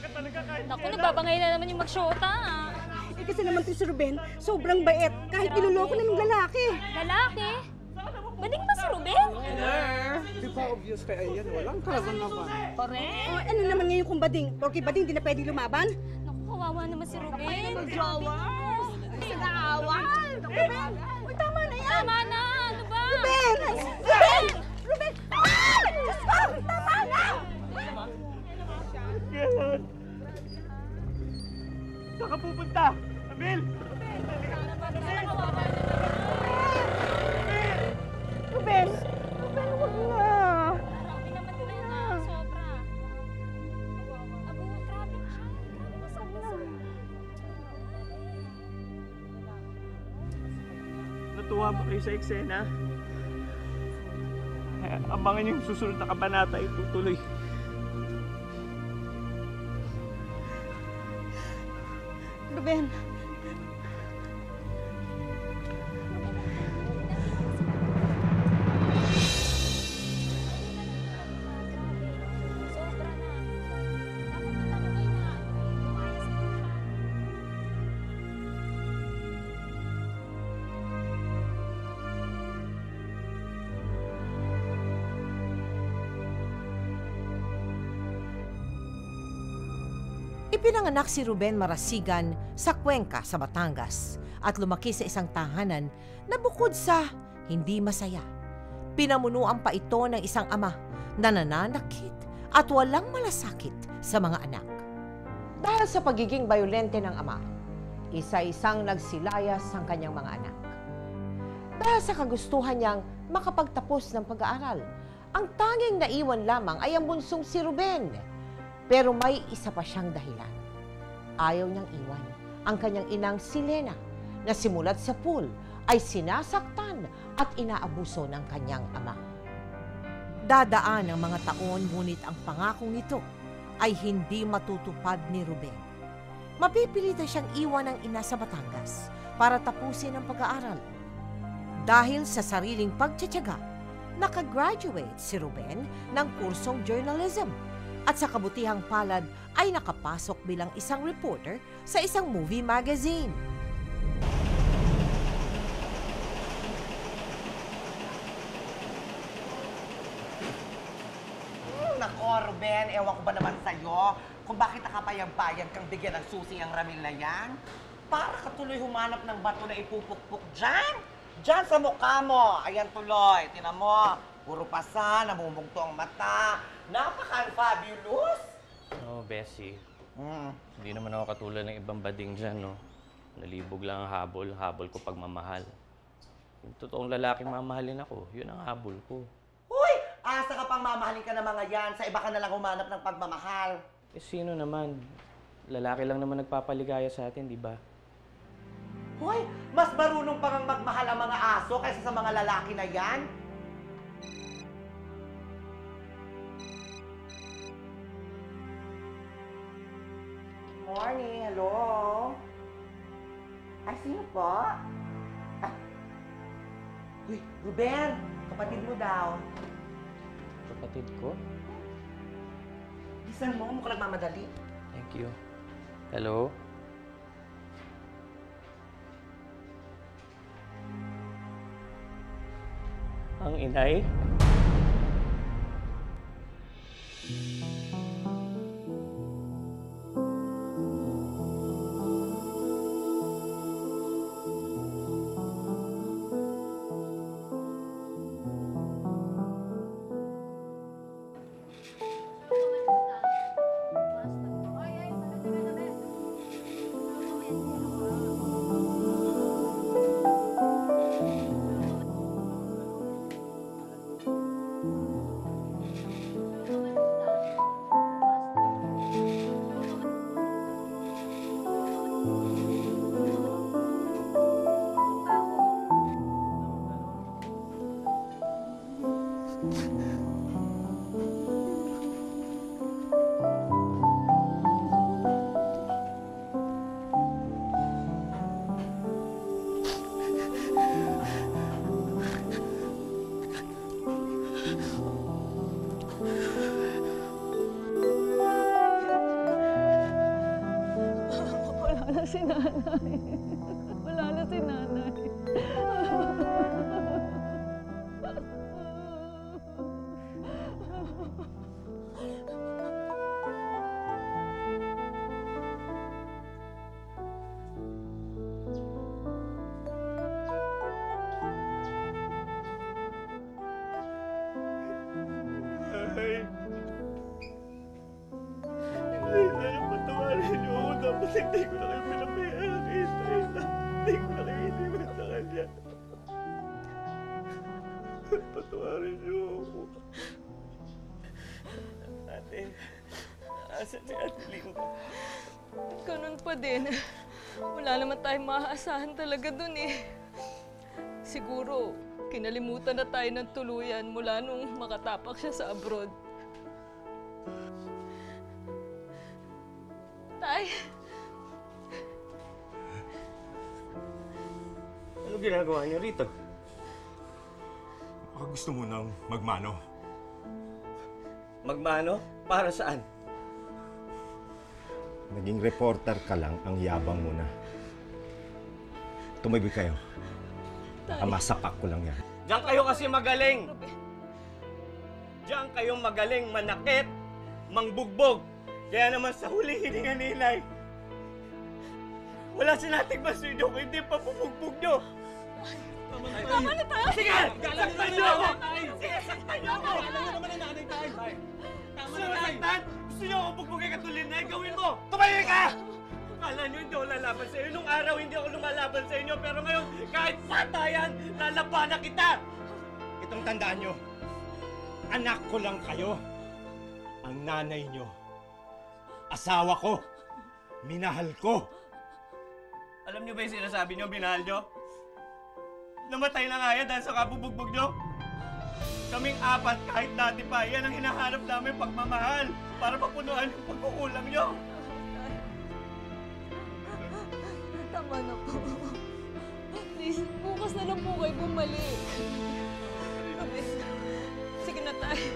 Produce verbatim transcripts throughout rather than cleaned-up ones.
ka talaga kahit kailan. Naku, nagbabangay na naman yung magsyota. Eh kasi naman si Ruben, sobrang bait. Kahit niloloko na ng lalaki. Lalaki? Bading ba si Ruben? Di ba obvious kaya yan? Walang kalaban naman. Correct. Oh, ano naman ngayon kung bading? Porke bading, di na pwede lumaban? Naku, kawawa naman si Ruben. Ay, nagjawa. Ay, naawa. Ruben, uy, tama na yan. Tama na, ano ba? Ruben! Ruben! Ruben! Ah! Diyos ko! Tama na! Kailan? Saan ka pupunta? Ramil! Ramil! Ruben! Ruben, huwag na! Grabe naman nila na. Sobra. Abo, grabe siya. Grabe na sobra. Natuwa mo kayo sa eksena? Abangan yung susunod na kabanata, itutuloy. Ruben. Ipinanganak si Ruben Marasigan sa Cuenca sa Batangas at lumaki sa isang tahanan na bukod sa hindi masaya. Pinamunuan pa ito ng isang ama na nananakit at walang malasakit sa mga anak. Dahil sa pagiging bayolente ng ama, isa-isang nagsilayas ang kanyang mga anak. Dahil sa kagustuhan niyang makapagtapos ng pag-aaral, ang tanging naiwan lamang ay ang bunsong si Ruben. Pero may isa pa siyang dahilan. Ayaw niyang iwan ang kanyang inang si Lena na simulat sa pool ay sinasaktan at inaabuso ng kanyang ama. Dadaan ang mga taon ngunit ang pangakong nito ay hindi matutupad ni Ruben. Mapipilitan siyang iwan ang ina sa Batangas para tapusin ang pag-aaral. Dahil sa sariling pagtsatsaga, nakagraduate si Ruben ng kursong journalism. At sa kabutihang palad ay nakapasok bilang isang reporter sa isang movie magazine. Nako, Ruben, ewan ko ba naman sa'yo kung bakit nakapayampayan kang bigyan ng susi ang Ramil na yan? Para katuloy humanap ng bato na ipupukpuk dyan! Dyan sa mukha mo! Ayan tuloy, tinan mo. Puro pasa, namumungto ang mata. Napaka-fabulous! Oh, Bessie. Mm. Hindi naman ako katulad ng ibang bading dyan, no? Nalibog lang ang habol. Habol ko pagmamahal. Yung totoong lalaking mamahalin ako, yun ang habol ko. Uy! Asa ka pang mamahalin ka ng mga yan. Sa iba ka nalang humanap ng pagmamahal. Eh, sino naman? Lalaki lang naman nagpapaligaya sa atin, di ba? Uy! Mas marunong pang magmahal ang mga aso kaysa sa mga lalaki na yan. Morning, hello. Ay, sino po? Ah. Uy, Ruben, kapatid mo daw. Kapatid ko? Bisan mo, mukha nagmamadali. Thank you. Hello? Ang inay? Hindi ko nakiisipan sa kanya. Patawarin niyo ako. Ate, asan si Ate Linda? Ganun pa din. Wala naman tayong maaasahan talaga dun eh. Siguro, kinalimutan na tayo ng tuluyan mula nung makatapak siya sa abroad. Tay! Ano ginagawa niyo rito? Baka gusto mo nang magmano. Magmano? Para saan? Naging reporter ka lang, ang yabang mo na. Tumibig kayo. Amasapak ko lang yan. Diyan kayo kasi magaling! Diyan kayo magaling manakit, mangbugbog. Kaya naman sa huli, hininga nilay. Wala sinating basidok, hindi pa bubugbog nyo! Tama na tayo! Sige! Saktan nyo ako! Sige! Saktan nyo ako! Gusto nyo saktan? Gusto nyo ako bugbogin katulad na gawin mo! Tumayo ka! Akala nyo hindi ako lalaban sa'yo. Nung araw hindi ako lumalaban sa inyo, pero ngayon kahit patayan, lalabanan kita! Itong tandaan nyo, anak ko lang kayo. Ang nanay nyo, asawa ko, minahal ko. Alam nyo ba yung sinasabi nyo, minahal nyo? Namatay na nga yan dahil sa kabubugbog nyo. Kaming apat kahit dati pa, yan ang hinahanap namin pagmamahal para mapunuan yung pagkukulang nyo. Tama na po. Please, bukas na lang po kayo bumalik. Sige na tayo.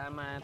Salamat.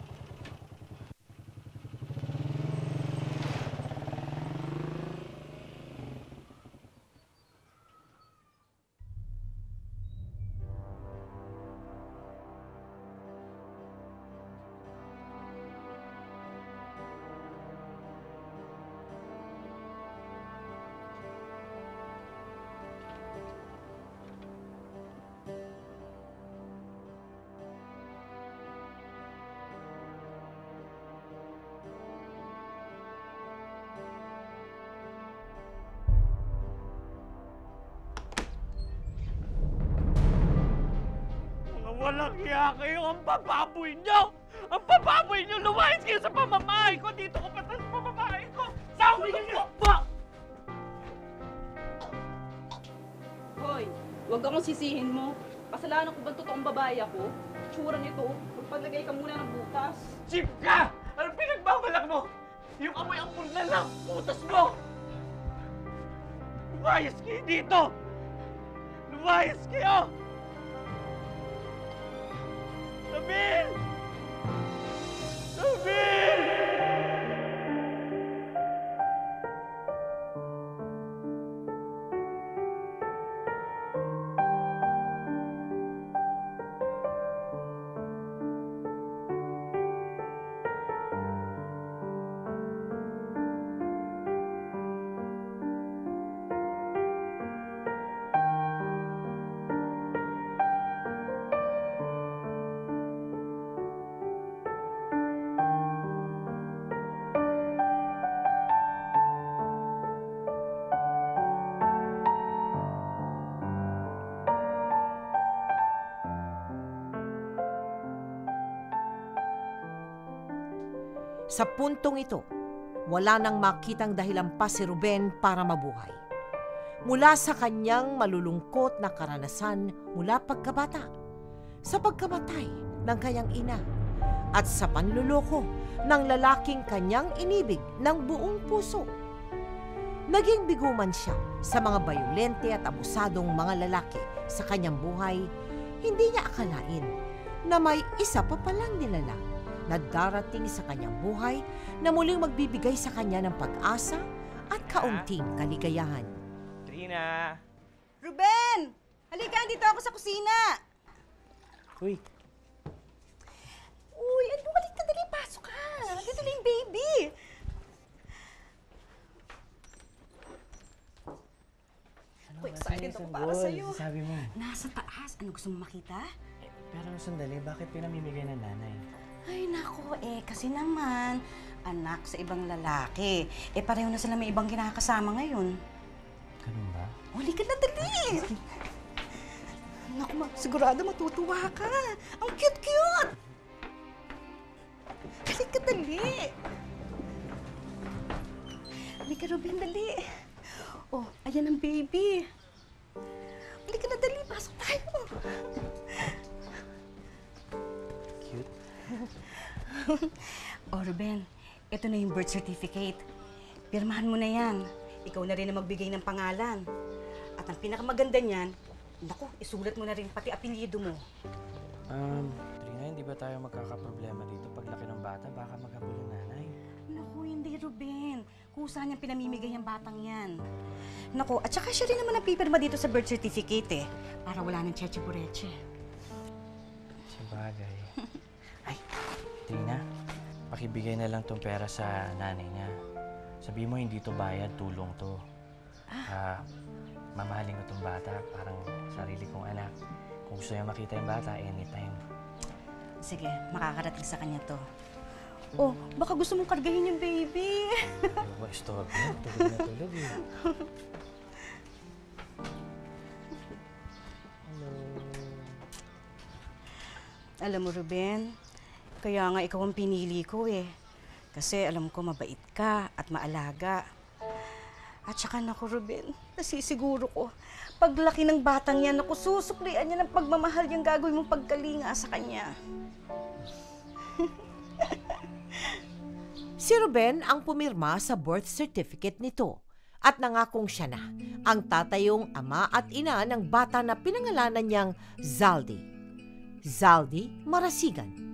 Walang hiya kayo! Ang bababoy nyo! Ang bababoy nyo! Lumayas kayo sa pamamahay ko! Dito ko pa sa pamamahay ko! Sabi nyo! Hoy! Huwag kang sisihin mo! Kasalanan ko ba totoong babae ako? Tsura nito! Magpalagay ka muna ng butas! Chip ka! Anong pinagbabalak mo? Yung amoy ang pulna lang! Butas mo! Lumayas kayo dito! Lumayas kayo! Ramil! Ramil! Sa puntong ito, wala nang makitang dahilan pa si Ruben para mabuhay. Mula sa kanyang malulungkot na karanasan mula pagkabata, sa pagkamatay ng kanyang ina, at sa panluloko ng lalaking kanyang inibig ng buong puso. Naging biguman siya sa mga bayolente at abusadong mga lalaki sa kanyang buhay. Hindi niya akalain na may isa pa palang nilalang na darating sa kanyang buhay na muling magbibigay sa kanya ng pag-asa at kaunting kaligayahan. Trina! Ruben! Halika, dito ako sa kusina! Uy! Uy, ano? Halika, dali, pasok ka! Dito na yung baby! Ano, uy, excited ako para sa'yo. Sabi mo. Nasa taas. Ano, gusto mo makita? Eh, pero sandali, bakit pinamimigay ng nanay? Ay, nako eh, kasi naman, anak sa ibang lalaki. Eh, pareho na sila may ibang kinakasama ngayon. Ganun ba? Huli ka na, dali! Naku, sigurado matutuwa ka. Ang cute-cute! Huli ka, dali! Huli ka, Ruben, dali. Oh, ayan ang baby. Huli ka na, dali. Pasok tayo. Cute. Oh, Ruben, ito na yung birth certificate. Pirmahan mo na yan. Ikaw na rin na magbigay ng pangalan. At ang pinakamaganda niyan, naku, isulat mo na rin pati apelyido mo. Um, Trina, hindi ba tayo magkakaproblema dito? Paglaki ng bata, baka maghabol ang nanay. Naku, hindi, Ruben. Kusa niyang pinamimigay ang batang yan. Naku, at saka siya rin naman ang pipirma dito sa birth certificate eh. Para wala ng cheche-bureche. Sabagay. Ay, Trina, pakibigay na lang tong pera sa nanay niya. Sabi mo, hindi to bayad, tulong to. Ah. Uh, mamahalin ko tong bata, parang sarili kong anak. Kung gusto niya makita yung bata, anytime. Sige, makakarating sa kanya to. Oh, baka gusto mong kargahin yung baby. Ay, stop na, tulog na tulog eh. Hello. Alam mo, Ruben, kaya nga ikaw ang pinili ko eh. Kasi alam ko mabait ka at maalaga. At saka naku, Ruben, nasisiguro ko, paglaki ng batang yan, naku, susuklian niya ng pagmamahal yung gagawin mong pagkalinga sa kanya. Si Ruben ang pumirma sa birth certificate nito. At nangakong siya na, ang tatayong ama at ina ng bata na pinangalanan niyang Zaldy. Zaldy Marasigan.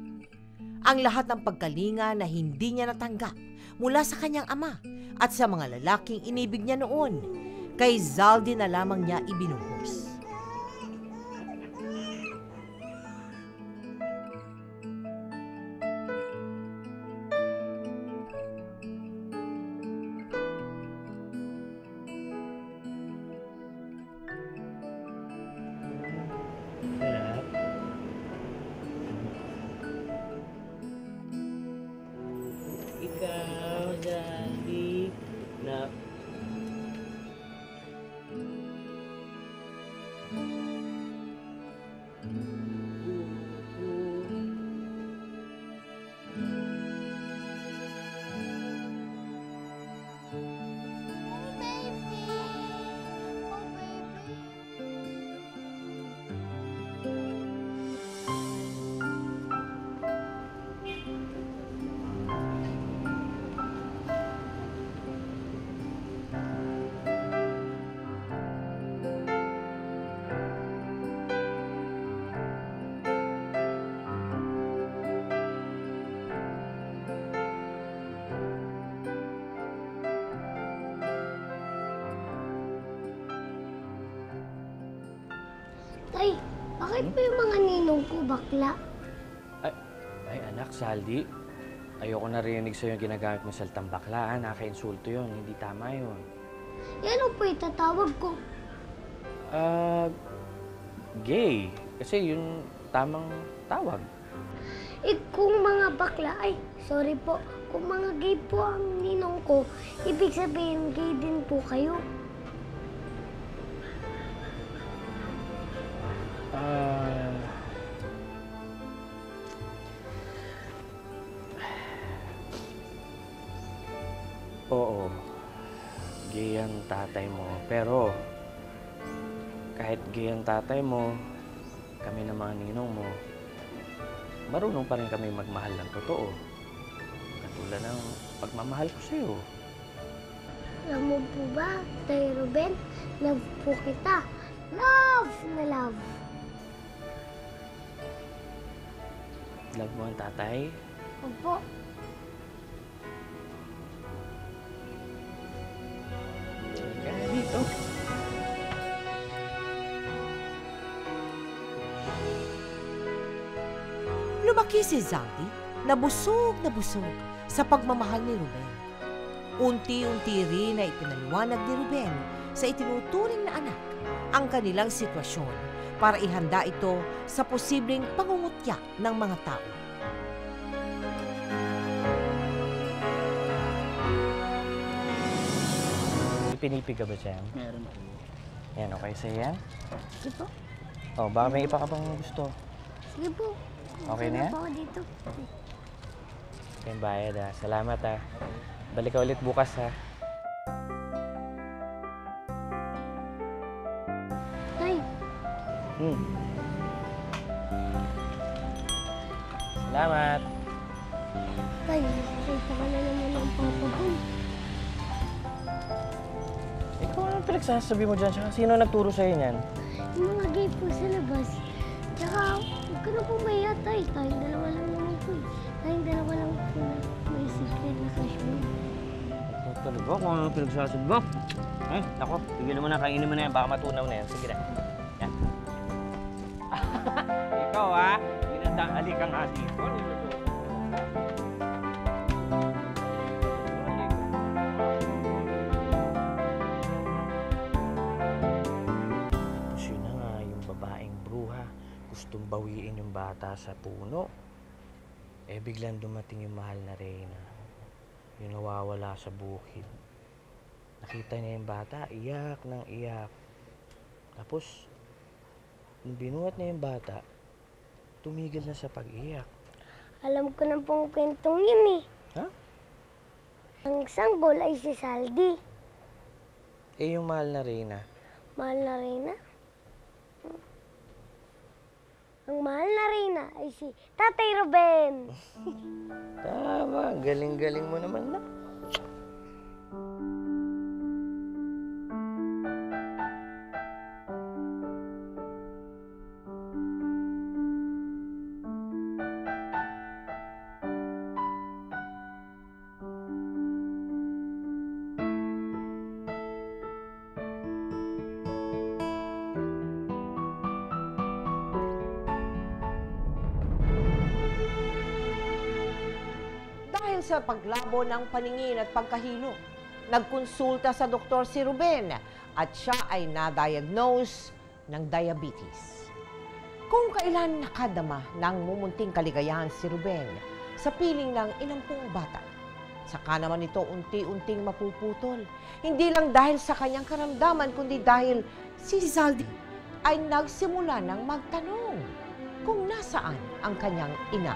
Ang lahat ng pagkalinga na hindi niya natanggap mula sa kanyang ama at sa mga lalaking inibig niya noon, kay Zaldy na lamang niya ibinuhos. Tay, bakit hmm? ba yung mga ninong ko bakla? Ay, ay anak, Zaldy. Ayoko narinig sa'yo yung ginagamit mo saltang bakla. Nakainsulto yun. Hindi tama yun. Yan po itatawag ko? Ah, uh, gay. Kasi yun tamang tawag. Eh, kung mga bakla, ay, sorry po. Kung mga gay po ang ninong ko, ibig sabihin gay din po kayo. Uh... Oo, gay ang tatay mo. Pero kahit gay ang tatay mo, kami na mga ninong mo, marunong pa rin kami magmahal ng totoo. Katulad ng pagmamahal ko sa'yo. Alam mo po ba, Tay Ruben, love po kita. Love na love. Love mo ang tatay? Opo. Kaya dito. Lumaki si Zaldy na busog na busog sa pagmamahal ni Ruben. Unti-unti rin na ipinaliwanag ni Ruben sa itinuturing na anak ang kanilang sitwasyon para ihanda ito sa posibleng pangungutya ng mga tao. Pinipiga ba siya? Meron po. Yan, okay sa'yo yan? Sige po. O, baka may ipa ka bang gusto? Sige po. Okay na yan? Sige po dito. Okay, bayad ha. Salamat ha. Balik ka ulit bukas ha. Tay. Hmm. Salamat. Tay, isa ka na naman ang papa ko. Ikaw, anong pinagsasabi mo dyan? Sino nagturo sa'yo niyan? Yung mga gay po sa labas. Tsaka, huwag ka na pumaya, tay. Tayong dalawa lang naman po. Tayong dalawa lang po na may secret na kasyon. Ito talaga, kung anong pinagsasabi mo. Ay, ako, bigyan mo na, kainin mo na yan. Baka matunaw na yan. Sige na. Yan. Ikaw, ha? Ginadang-alik ang ating ito. Bawiin yung bata sa puno. Eh, biglang dumating yung mahal na Reyna. Yung nawawala sa bukid. Nakita niya yung bata, iyak ng iyak. Tapos, nung binuhat niya yung bata, tumigil na sa pag-iyak. Alam ko na pong kwentong yun eh. Ha? Ang sanggol ay si Zaldy. Eh, yung mahal na Reyna. Mahal na Reyna? Ang mahal na Reyna ay si Tatay Ruben. Tama, galing-galing mo naman na. Sa paglabo ng paningin at pagkahilo, nagkonsulta sa doktor si Ruben at siya ay na-diagnose ng diabetes. Kung kailan nakadama ng mumunting kaligayahan si Ruben sa piling ng inampung bata, saka naman ito unti-unting mapuputol. Hindi lang dahil sa kanyang karamdaman, kundi dahil si Zaldy ay nagsimula ng magtanong kung nasaan ang kanyang ina.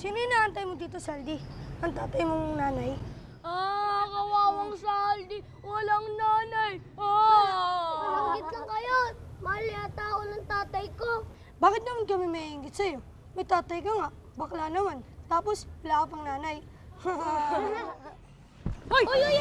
Sino inaantay mo dito, Zaldy? Ang tatay mong nanay? Ah, kawawang Zaldy! Walang nanay! Ah! Malanggit lang kayo! Mahal yata ako ng tatay ko! Bakit naman kami maiinggit sa'yo? May tatay ka nga, bakla naman. Tapos, wala ka pang nanay. Hoy! Hoy! Hoy!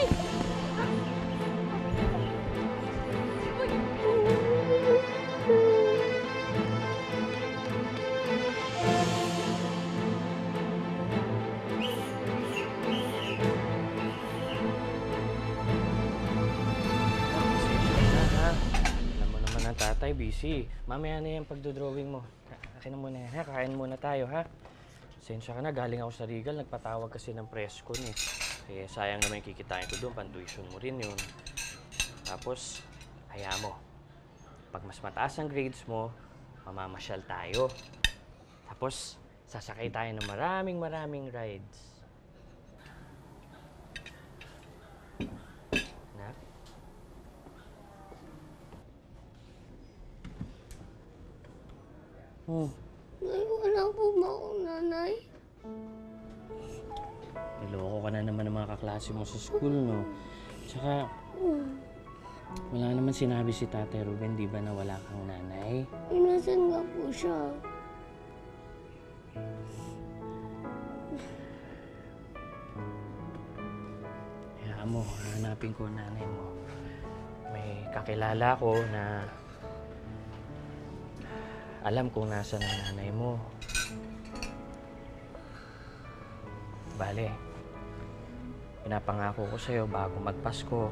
Tatay, busy. Mamaya na yan pagdodrawing mo. Akin na muna yan, ha? Kakain muna tayo, ha? Sensya ka na, galing ako sa Regal. Nagpatawag kasi ng presko ni. Eh. Kaya sayang naman yung kikitain ko doon. Pantuition mo rin yun. Tapos, haya mo. Pag mas mataas ang grades mo, mamamasyal tayo. Tapos, sasakay tayo ng maraming maraming rides. Hmm. Ay, wala po ba akong nanay? Niloko ka na naman ng mga kaklase mo sa school, no? Tsaka, wala naman sinabi si Tatay Ruben, di ba, na wala kang nanay? Inasan nga po siya. Hayaan mo, hanapin ko nanay mo. May kakilala ko na alam kung nasaan ang nanay mo. Bale, pinapangako ko sa'yo bago magpasko,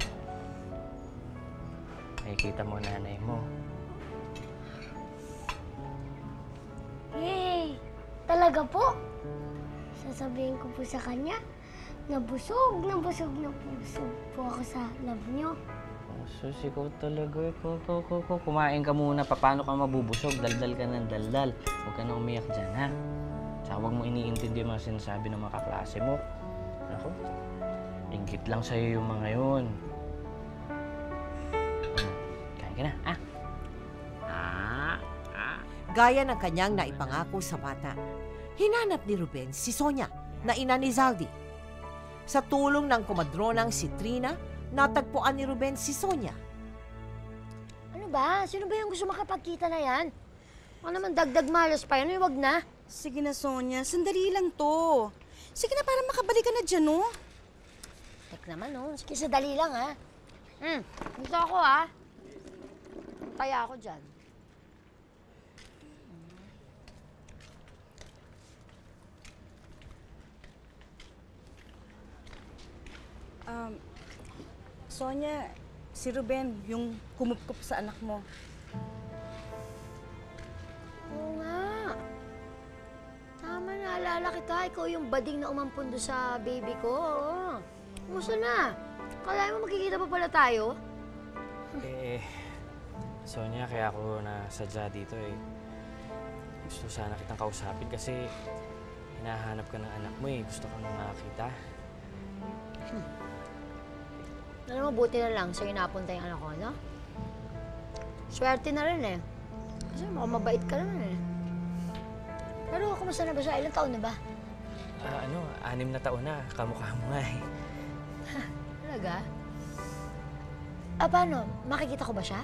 nakikita mo nanay mo. Hey. Talaga po. Sasabihin ko po sa kanya, nabusog, nabusog, nabusog po ako sa love niyo. Sus, ikaw talaga. Ikaw, ikaw, ikaw, ikaw. Kumain ka muna. Paano ka mabubusog? Daldal ka ng daldal. Huwag ka na umiyak dyan, ha? Tsaka huwag mo iniintindi yung mga sinasabi ng mga kaklase mo. Ako, ingit lang sa'yo yung mga yun. Kain ka na, ha? Ah, ah. Gaya ng kanyang naipangako sa bata, hinanap ni Ruben si Sonia, na ina ni Zaldy. Sa tulong ng kumadronang si Trina, natagpuan ni Ruben si Sonia. Ano ba? Sino ba yung gusto makapagkita na yan? Baka naman dagdag malos pa yan. Huwag na. Sige na, Sonia. Sandali lang to. Sige na, para makabalik ka na dyan, no? Tek naman, no? Sige, sadali lang, ha? Hmm. Gusto ako, ha? Kaya ako dyan. Um... Sonia, si Ruben, yung kumupkup sa anak mo. Oo nga. Tama, naalala kita. Ikaw yung bading na umampundo sa baby ko. Oo. Musa na. Kala mo makikita pa pala tayo? Eh, Sonia, kaya ako nasadya dito eh. Gusto sana kitang kausapin kasi hinahanap ka ng anak mo eh. Gusto kang nakakita. Hmm. Alam mo, buti na lang sa'yo napunta yung anak ko, no? Swerte na rin eh. Kasi makamabait ka naman eh. Pero kumusta na ba siya? Ilang taon na ba? Uh, ano, anim na taon na. Kamukha mo nga eh. Talaga? Ah, paano? Makikita ko ba siya?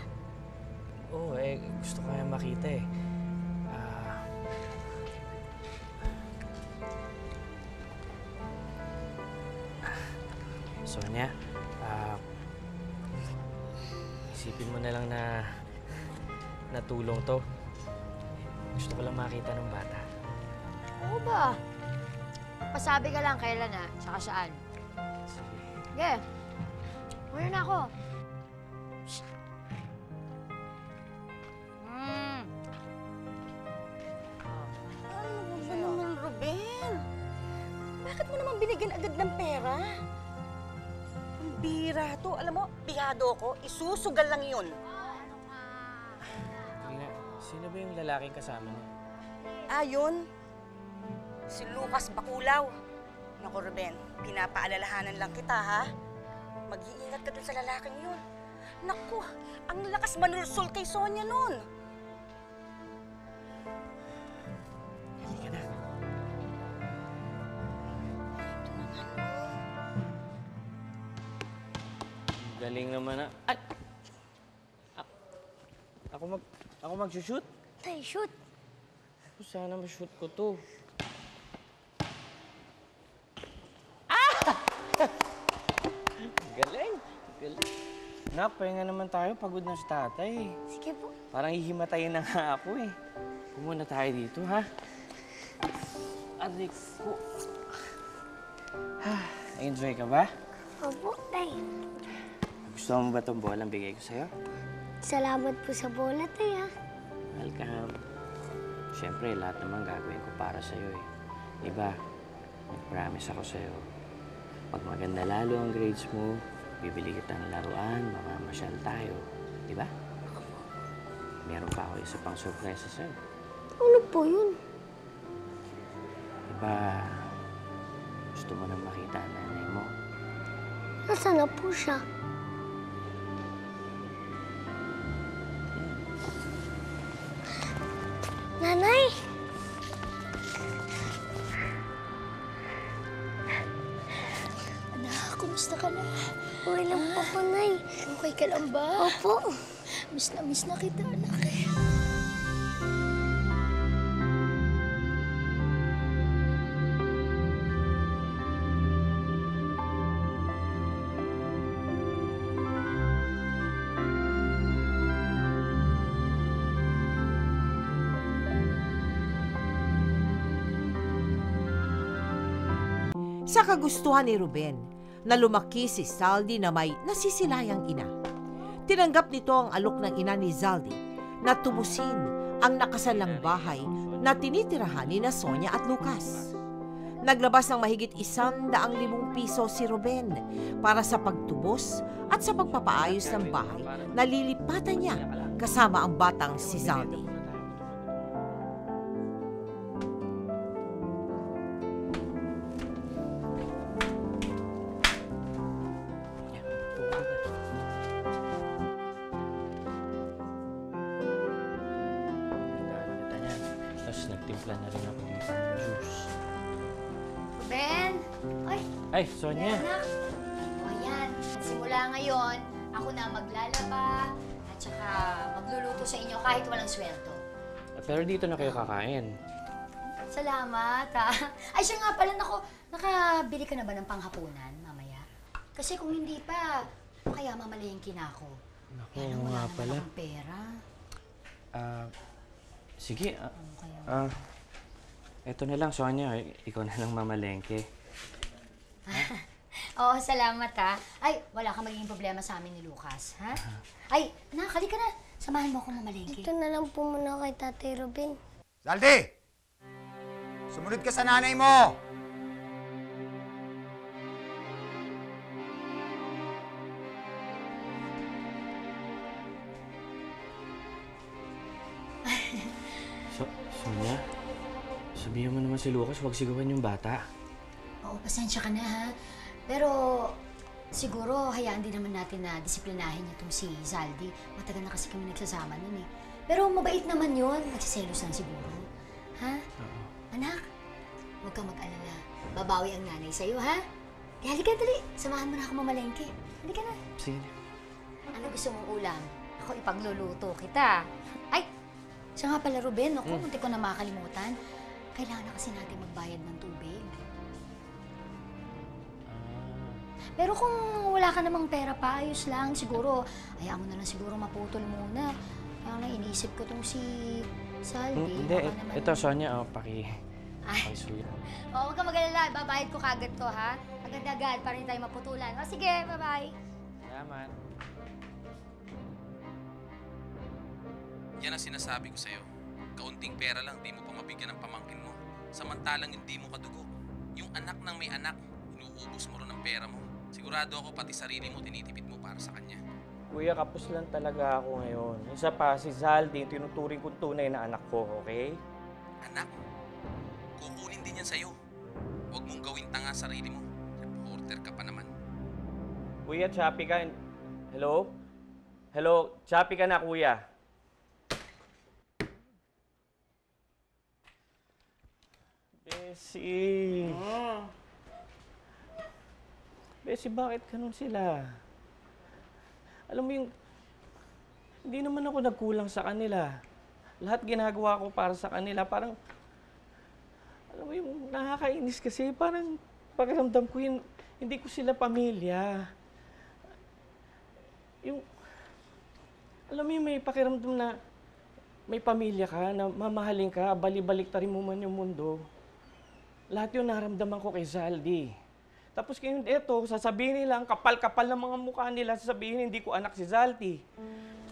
Oo, eh. Gusto ko nga makita eh. Uh... Sonia? Uh, isipin mo na lang na natulong to. Gusto ko lang makita ng bata. Oo ba? Pasabi ka lang kailan na, saka saan. Sige. Sige. Muna na ako. Mm. Ano mo ba naman, Ruben? Bakit mo naman binigyan agad ng pera? Bira to. Alam mo, pihado ko. Isusugal lang yun. Lena, sino ba yung lalaking kasama niya? Ah, yun. Si Lucas Bakulaw. Naku, Ruben, pinapaalalahanan lang kita, ha? Mag-iingat ka dun sa lalaking yun. Naku, ang lakas manulsol kay Sonia nun. Galing naman na. Ay! A ako mag... Ako mag-shoot? Tay, shoot! Sana ma-shoot ko to. Ah! Galing! Galing. Nak, pahinga naman tayo. Pagod na si tatay. Sige po. Parang ihimatayin na nga ako eh. Pumuna tayo dito, ha? Adik ko. Enjoy ka ba? Opo, tay. Gusto mo ba itong bolang bigay ko sa'yo? Salamat po sa bola, Taya. Welcome. Siyempre, lahat naman gagawin ko para sa'yo eh. Diba? Nag-promise ako sa'yo. Pag maganda lalo ang grades mo, bibili kitang laruan, mamamasyal tayo. Diba? Meron pa ako isa pang surpresa sa'yo. Ano po yun? Diba, gusto mo nang makita ang nanay mo? Nasaan na po siya? Nanay! Anak, kumusta ka na? Okay lang po ako, Nay. Okay ka lang ba? Opo. Miss na miss na kita, anak. Sa kagustuhan ni Ruben na lumaki si Zaldy na may nasisilayang ina. Tinanggap nito ang alok ng ina ni Zaldy na tubusin ang nakasalang bahay na tinitirahan ni na Sonia at Lucas. Naglabas ng mahigit isang daang limong piso si Ruben para sa pagtubos at sa pagpapaayos ng bahay na lilipatan niya kasama ang batang si Zaldy. Nagtimpla na rin ako dito ng juice. Ben! Ay! Ay, Sonia! Anak! O yan, simula ngayon, ako na maglalaba at saka magluluto sa inyo kahit walang sweldo. Pero dito na kayo kakain. Salamat, ha? Ay, siya nga pala, nako, nakabili ka na ba ng panghapunan mamaya? Kasi kung hindi pa, kaya mamalengke na ako. Naku, nga pala. Wala na akong pera. Ah... Uh, Sige, ah, uh, uh, eto na lang, Sonia. Ikaw na lang mamalengke. Oo, salamat, ha. Ay, wala kang magiging problema sa amin ni Lucas, ha? Uh-huh. Ay, anak, halika na. Samahan mo akong mamalengke. Ito na lang po muna kay Tatay Ruben. Zaldy! Sumunod ka sa nanay mo! Sonia, sabihin mo naman si Lucas, huwag sigawan yung bata. Oo, pasensya ka na, ha? Pero siguro hayaan din naman natin na disiplinahin niya itong si Zaldy. Matagal na kasi kami nagsasama nun, eh. Pero mabait naman yun. Magsiselosan siguro. Ha? Oo. Anak, huwag kang mag-alala. Babawi ang nanay sa'yo, ha? Kaya halika, dali. Samahan mo na ako mamalengke. Halika na. Sige. Ano gusto mong ulam? Ako ipagluluto kita. Ay! Siya nga pala, Ruben. Ako, munti ko na makalimutan. Kailangan na kasi natin magbayad ng tubig. Pero kung wala ka namang pera pa, ayos lang. Siguro, hayaan mo na lang siguro maputol muna. Kaya na, iniisip ko itong si Zaldy. Hindi, ito, Sonia. O, paki... Ay, o, huwag ka mag-alala. Babayad ko kagad to, ha? Agad-agad, para hindi tayo maputulan. O, sige, bye-bye. Salamat. Yan ang sinasabi ko sa'yo. Kaunting pera lang, di mo pa mabigyan ng pamangkin mo. Samantalang hindi mo kadugo. Yung anak ng may anak, inuubos mo rin ang pera mo. Sigurado ako pati sarili mo, tinitipid mo para sa kanya. Kuya, kapos lang talaga ako ngayon. Isa pa, si Zaldy, tinuturing kong tunay na anak ko, okay? Anak? Kukunin din yan sa'yo. Huwag mong gawin tanga sarili mo. Reporter ka pa naman. Kuya, choppy ka. Hello? Hello? Choppy ka na, kuya. Bessie! Oh. Bessie, bakit ganun sila? Alam mo yung... Hindi naman ako nagkulang sa kanila. Lahat ginagawa ko para sa kanila. Parang... Alam mo yung nakakainis kasi. Parang pakiramdam ko yun, hindi ko sila pamilya. Yung... Alam mo yung may pakiramdam na... May pamilya ka, na mamahalin ka, balibalik ta rin mo man yung mundo. Lahat yun naramdaman ko kay Zaldy. Tapos ngayon, eto, sasabihin nila, ang kapal-kapal ng mga mukha nila, sasabihin, hindi ko anak si Zaldy.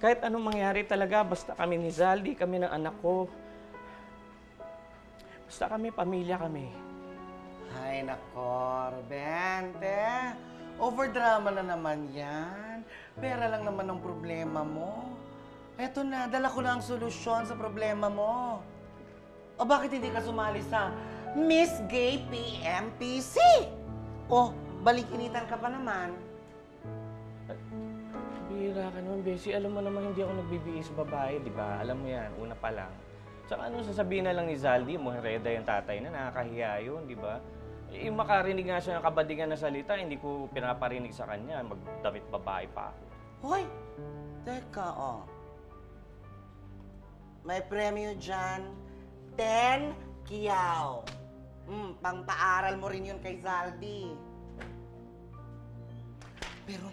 Kahit anong mangyari talaga, basta kami ni Zaldy, kami ng anak ko. Basta kami, pamilya kami. Ay, nako, Bente. Overdrama na naman yan. Pera lang naman ang problema mo. Eto na, dala ko na ang solusyon sa problema mo. O bakit hindi ka sumali sa... Miss Gay P M P C! Oh, balikinitan ka pa naman. Bira ka naman, Bessie. Alam mo naman, hindi ako nagbibiis babae, di ba? Alam mo yan, una pa lang. Tsaka ano, sasabihin na lang ni Zaldy, muhereda yung tatay na, nakakahiya yun, di ba? Eh, makarinig nga siya ng kabadingan na salita, hindi ko pinaparinig sa kanya, magdamit babae pa ako. Hoy! Teka, oh. May premyo dyan. Ten kiyaw. Mm, pang-paaral mo rin yun kay Zaldy. Pero,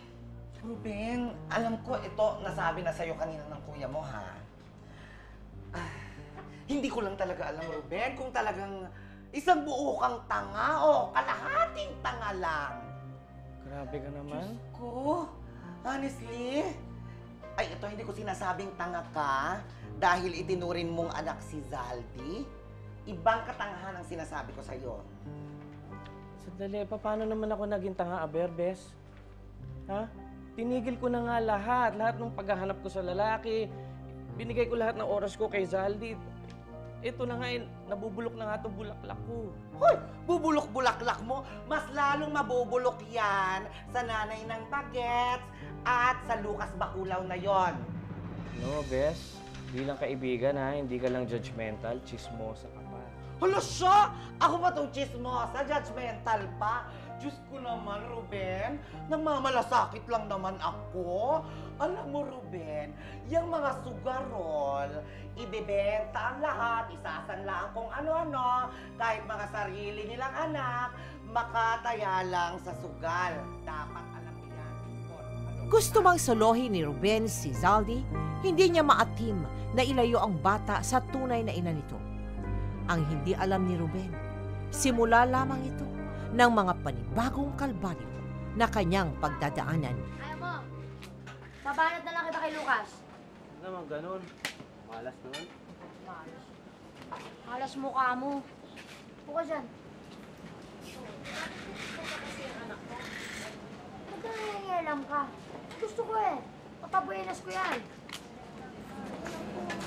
Ruben, alam ko ito nasabi na sa'yo kanina ng kuya mo, ha? Ah, hindi ko lang talaga alam, Ruben, kung talagang isang buo kang tanga o kalahating tanga lang. Grabe ka naman. Diyos ko, honestly. Ay, ito So, hindi ko sinasabing tanga ka dahil itinuring mong anak si Zaldy. Ibang katangahan ang sinasabi ko sa'yo. Sandali, pa, paano naman ako naging tanga, Aber, Bes? Ha? Tinigil ko na nga lahat. Lahat ng paghahanap ko sa lalaki. Binigay ko lahat ng oras ko kay Zaldy. Ito na nga, nabubulok na nga itong bulaklak ko. Hoy! Bubulok-bulaklak mo? Mas lalong mabubulok yan sa nanay ng bagets at sa Lucas Bakulaw na yon. No, Bes. Bilang kaibigan, ha? Hindi ka lang judgmental. Chismosa ka pa. Hala siya! Ako ba itong chismosa? Judgmental pa? Diyos ko naman, Ruben. Namamalasakit lang naman ako. Alam mo, Ruben, yung mga sugarol, ibebenta ang lahat, isasanlaan kung ano-ano, kahit mga sarili nilang anak, makataya lang sa sugal. Dapat alam niya. Gusto mang solohin ni Ruben si Zaldy, hindi niya maatim na ilayo ang bata sa tunay na ina nito. Ang hindi alam ni Ruben, simula lamang ito ng mga panibagong kalbaryo na kanyang pagdadaanan. Ayaw mo! Babayad na lang kita kay Lucas. Ano naman ganun? Malas naman. Malas. Malas mukha mo. Buka dyan. Ba't na nangyayam ka? Gusto ko eh. Patabuenas ko yan.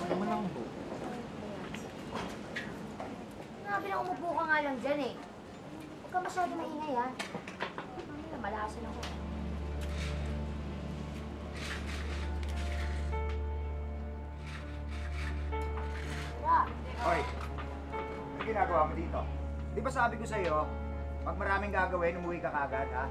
Naman lang po. Nabi na umupo ka nga lang dyan eh. Huwag ka masyado maingay, ha? Ay, malasin ako. Hoy! Anong ginagawa mo dito? Di ba sabi ko sa'yo, pag maraming gagawin, umuwi ka kagad, ha?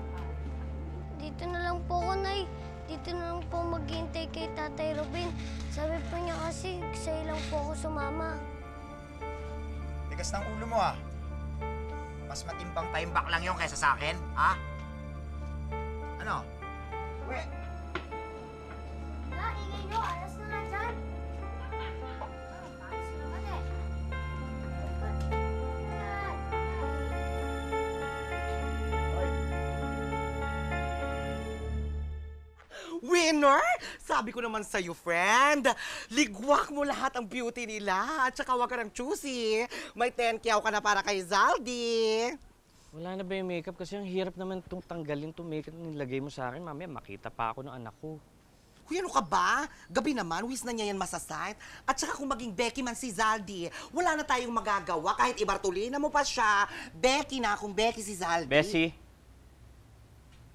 Dito na lang po ako, Nay. Dito na lang po maghihintay kay Tatay Ruben. Sabi po niya kasi, sa'yo lang po ako sumama. Tigas ng ulo mo, ha? Mas matimbang-timbak lang yun kaysa sa akin, ha? Ano? Uwe! Wala, ingay nyo! Alas na nga dyan! Ayos naman eh! Winner! Sabi ko naman sa'yo, friend! Ligwak mo lahat ang beauty nila at saka huwag ka ng choosy. May ten K ka na para kay Zaldy. Wala na ba yung makeup? Kasi ang hirap naman itong tanggalin itong makeup na nilagay mo sa akin. Mamaya makita pa ako ng anak ko. Kuya, ano ka ba? Gabi naman, wis na niya yan masasite. At saka kung maging Becky man si Zaldy, wala na tayong magagawa kahit ibartulina mo pa siya. Becky na kung Becky si Zaldy. Bessie,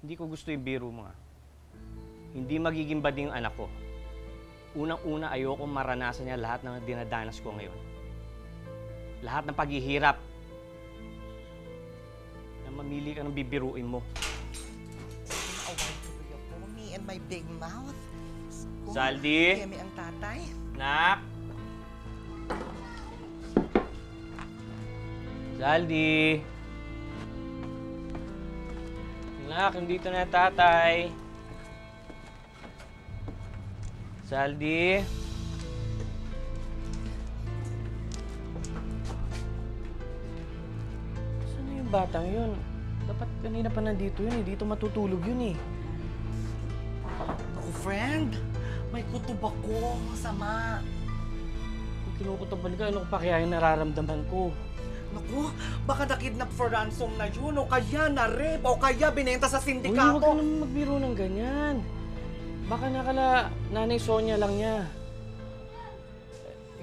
hindi ko gusto yung biro mo nga. Hindi magiging bading ang anak ko. Unang-una, ayoko maranasan niya lahat ng dinadanas ko ngayon. Lahat ng paghihirap na mamili ka ng bibiruin mo. Me and my big mouth. Zaldy! Kami ang tatay. Nak! Zaldy! Nak, nandito na tatay. Zaldy! Saan yung batang yun? Dapat kanina pa nandito yun eh. Dito matutulog yun eh. Ako, friend! May kutob ako. Masama. Kung kinukutoban ka, ano ko pa kaya yung nararamdaman ko? Naku, baka nakidnap for ransom na yun. O kaya na-rape. O kaya binenta sa sindikato. Uy, huwag ka naman magbiro ng ganyan. Baka nakala nanay Sonia lang niya.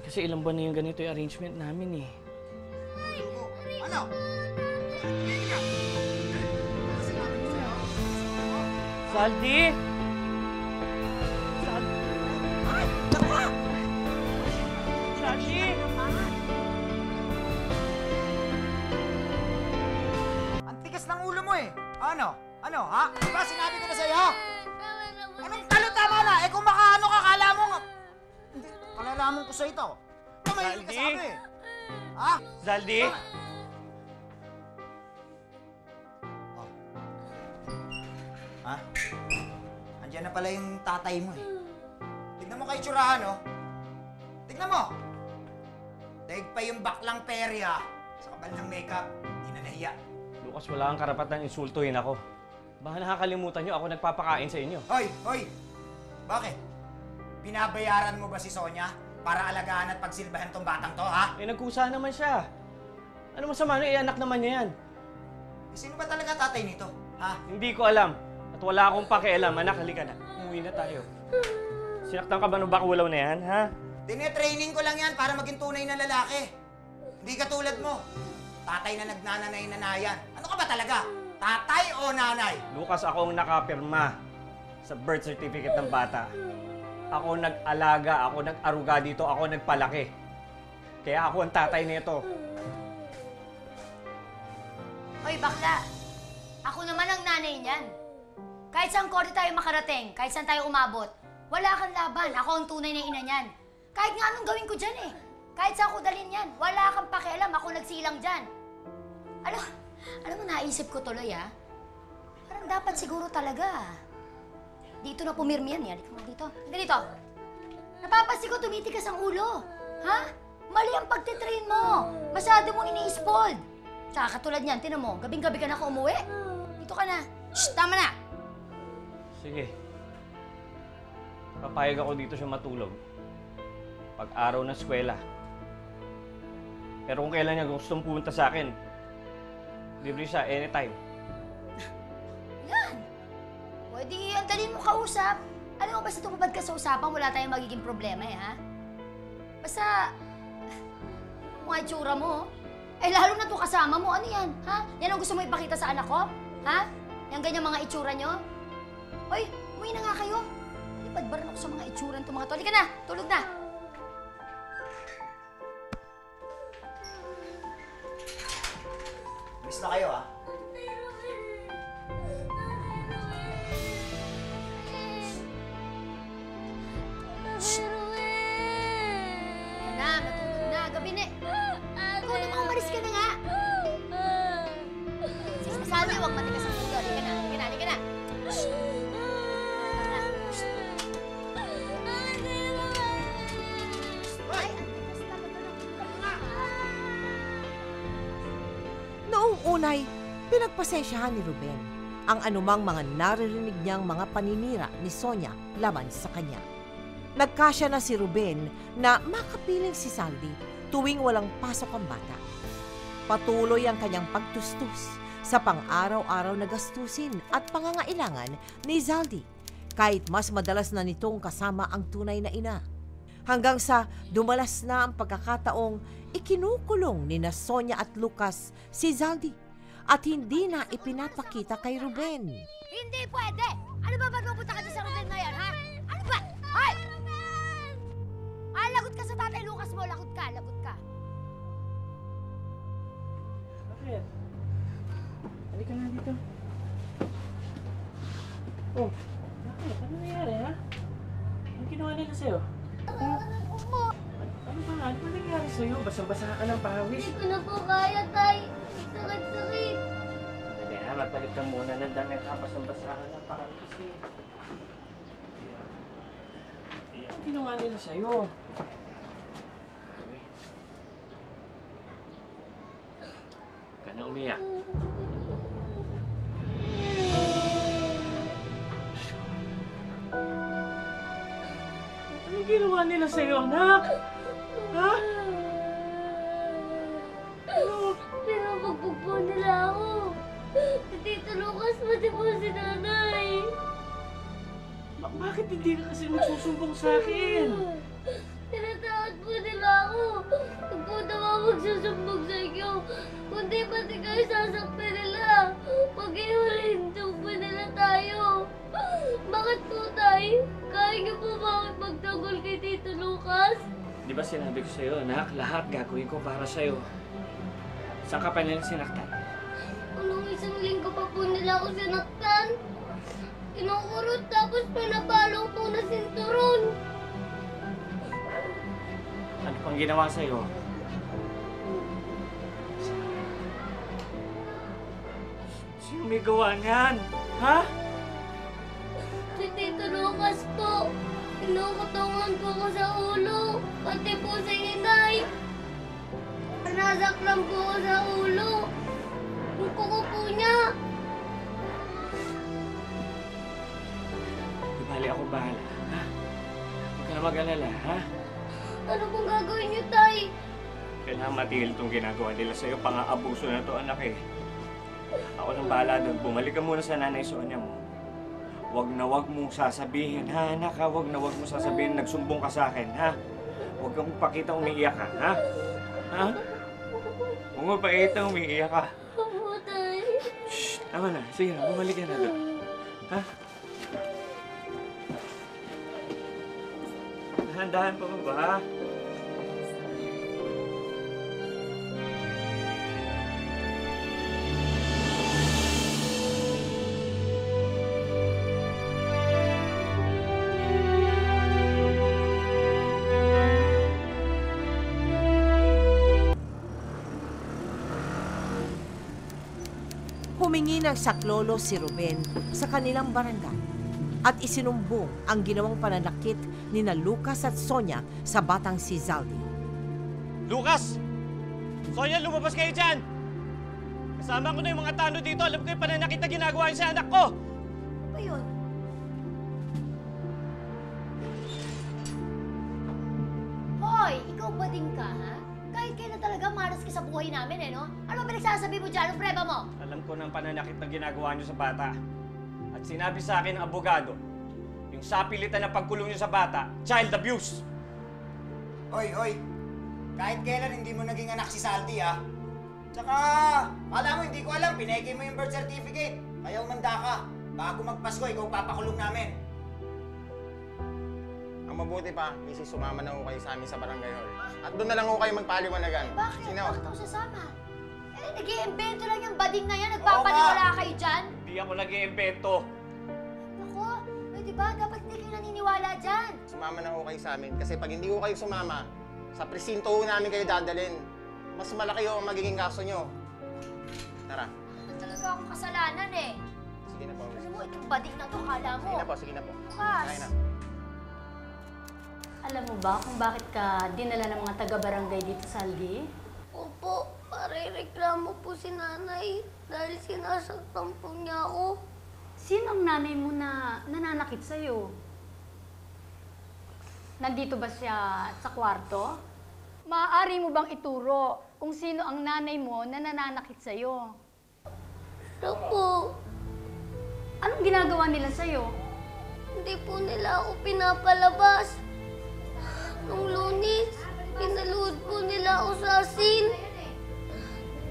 Eh, kasi ilang buwan na yung ganito yung arrangement namin eh. Ano? Zaldy! Zaldy! Zaldy! Ang tigas ng ulo mo eh! Ano? Ano ha? Diba sinabi ko na sa'yo? Anong talo-tama na? Eh kung makaano ka, kala mo nga... Hindi, kalalamon ko sa ito. Tumayin ka sa akin eh. Ha? Zaldy? Oh. Ha? Andiyan na pala yung tatay mo eh. Tignan mo kay tsurahan, oh. Tignan mo! Daig pa yung baklang perya sa kapal ng makeup. Hindi na nahiya. Lucas, wala kang karapatan insultuhin ako. Baka nakakalimutan nyo, ako nagpapakain sa inyo. Hoy! Hoy! Bakit? Binabayaran mo ba si Sonia para alagaan at pagsilbahan tong batang to, ha? Eh, nagkusa naman siya. Ano masama na, eh, anak naman niya yan. Eh, sino ba talaga tatay nito, ha? Hindi ko alam. At wala akong pakialam. Anak, halika na. Umuwi na tayo. Sinaktan ka ba ng bakulaw na yan, ha? Dine-training ko lang yan para maging tunay na lalaki. Hindi ka tulad mo. Tatay na nagnananay-nanayan. Ano ka ba talaga? Tatay o nanay? Lucas, ako ang nakapirma sa birth certificate ng bata. Ako nag-alaga, ako nag-aruga dito, ako nagpalaki. Kaya ako ang tatay nito. Hoy, bakla! Ako naman ang nanay niyan. Kahit saan kori tayo makarating, kahit saan tayo umabot, wala kang laban. Ako ang tunay na ina niyan. Kahit nga anong gawin ko dyan eh. Kahit saan ko dalhin yan, wala kang pakialam. Ako nagsilang dyan. Alam, alam mo, naisip ko tuloy ah. Parang dapat siguro talaga. Dito na pumirmi yan. Halika nga dito. Ganito. Napapansin ko tumitikas ang ulo. Ha? Mali ang pagtitrain mo. Masyado mong ini-spoiled. Tsaka katulad niyan, tinan mo, gabing-gabi ka na ako umuwi. Dito ka na. Shhh! Tama na! Sige. Papayag ako dito siya matulog. Pag-araw ng eskwela. Pero kung kailan niya gustong pumunta sa akin, libre siya anytime. Pwede, ang dali mo kausap. Alam mo, basta tumubad ka sa usapan, wala tayong magiging problema eh, ha? Basta, mga itsura mo, eh lalo na ito kasama mo, ano yan, ha? Yan ang gusto mo ipakita sa anak ko, ha? Yan ganyan mga itsura nyo? Hoy, umuwi na nga kayo. Libadbaran ako sa mga itsura nito mga to. Halika na, tulog na. Miss na kayo, ha? Unay, pinagpasensyahan ni Ruben ang anumang mga naririnig niyang mga paninira ni Sonia laban sa kanya. Nagkasya na si Ruben na makapiling si Zaldy tuwing walang pasok ang bata. Patuloy ang kanyang pagtustos sa pang-araw-araw na gastusin at pangangailangan ni Zaldy kahit mas madalas na nitong kasama ang tunay na ina. Hanggang sa dumalas na ang pagkakataong ikinukulong nina Sonia at Lucas si Zaldy at hindi na ipinapakita kay Ruben. Hindi pwede! Ano ba ba pupunta ka sa Ruben ngayon, ha? Ano ba? Hoy! Ah, lagot ka sa tatay Lucas mo! Lagot ka! Lagot ka! Bakit? Halika na dito. Oh, bakit? Ano nangyari, ha? Anong kinuha nila sa'yo? Ah, ano ba? Ano ba nangyari sa'yo? Basang-basa ka ng pawis. Hindi ko na po kaya, tay. Sakit-sakit. Lena, magbalik ka muna ng damit ha. Basang-basa ka ng pawis. Ano ginawa nila sa'yo? Huwag ka na umiyak. Anong ginawa nila sa'yo, anak? Ha? Pinapagbog po nila ako. Hindi tulukas pati po si nanay. Ba- bakit hindi ka kasi nagsusumbong sa'kin? Tinatakot po nila ako. Huwag po naman magsusumbong sa'yo. Kundi pati kayo sasakta nila. Pag-iurin po nila tayo. Bakit po tayo? Kaya niyo po bakit magtanggol kay Tito Lucas? Di ba sinabi ko sa'yo, anak, lahat gagawin ko para sa'yo. Saan ka pa nila sinaktan? Anong isang linggo pa po nila ako sinaktan? Kinukurot tapos pinabalong po na sinturon. Ano pang ginawa sa'yo? Sino may gawa niyan? Ha? Si Tito Lucas po. Kinukutungan po ko sa ulo. Pati po sa inay. Nasaklan po ko sa ulo. Ang kuko po niya. Di bali ako bahala. Ha? Huwag ka na mag-alala, ha? Ano pong gagawin niyo, Tay? Kailangan matigil itong ginagawa nila sa'yo. Pang-aabuso na to, anak eh. Ako nang bahala doon. Bumalik ka muna sa nanay Sonia mo. Huwag na huwag mong sasabihin, ha, anak ha? Huwag na huwag mong sasabihin. Nagsumbong ka sa akin, ha? Huwag kang pakita umiiyak ka, ha? Ha? Huwag mo pakita umiiyak ka. Opo, Tay. Shhh! Tama na. Sige na. Bumalik ka na doon. Ha? Dahan-dahan pa ba, ha? Humingi ng saklolo si Ruben sa kanilang barangay at isinumbong ang ginawang pananakit ni na Lucas at Sonia sa batang si Zaldy. Lucas! Sonia, lumabas kayo dyan! Kasama ko na yung mga tano dito. Alam ko yung pananakit na ginagawa yun sa anak ko! Ano ba yun? Hoy! Ikaw ba din ka, ha? Kahit kayo na talaga maras ka sa buhay namin, eh, no? Ano ba nagsasabi mo dyan? Anong preba mo? Alam ko ng pananakit na ginagawa niyo sa bata. At sinabi sa akin ng abogado, yung sapilitan na pagkulong niyo sa bata, child abuse. Oy, oy. Kahit kailan hindi mo naging anak si Zaldy, ha? Tsaka, alam mo, hindi ko alam, pinake mo yung birth certificate. Kaya umanda ka. Bago magpasko, ikaw papakulong namin. Ang mabuti pa, misis, sumama na ho kayo sa amin sa barangay hall. At doon na lang ho kayo magpaliwanagan. Eh, bakit? Sino? Bakit ako sasama? Eh, nag-iimbento lang yung bading na yan. Nagpapaniwala kayo dyan. Hindi ako nag-iimbento. Naku, eh, di ba? Dapat hindi kayo naniniwala dyan. Sumama na ho kayo sa amin. Kasi pag hindi ho kayo sumama, sa presinto ho namin kayo dadalhin. Mas malaki ho ang magiging kaso nyo. Tara. Ano talaga akong kasalanan eh. Sige na po. Alam mo, itong bading na to, kala mo. Sige na po, sige na po. Bukas. Sige na. Alam mo ba kung bakit ka dinala ng mga taga-barangay dito sa Aldi? Opo. Parereklamo po si nanay dahil sinasaktan po niya ako. Sino ang nanay mo na nananakit sa'yo? Nandito ba siya sa kwarto? Maaari mo bang ituro kung sino ang nanay mo na nananakit sa'yo? Siya po. Anong ginagawa nila sa'yo? Hindi po nila ako pinapalabas. Nung Lunes, pinaluhod po nila ako sa asin.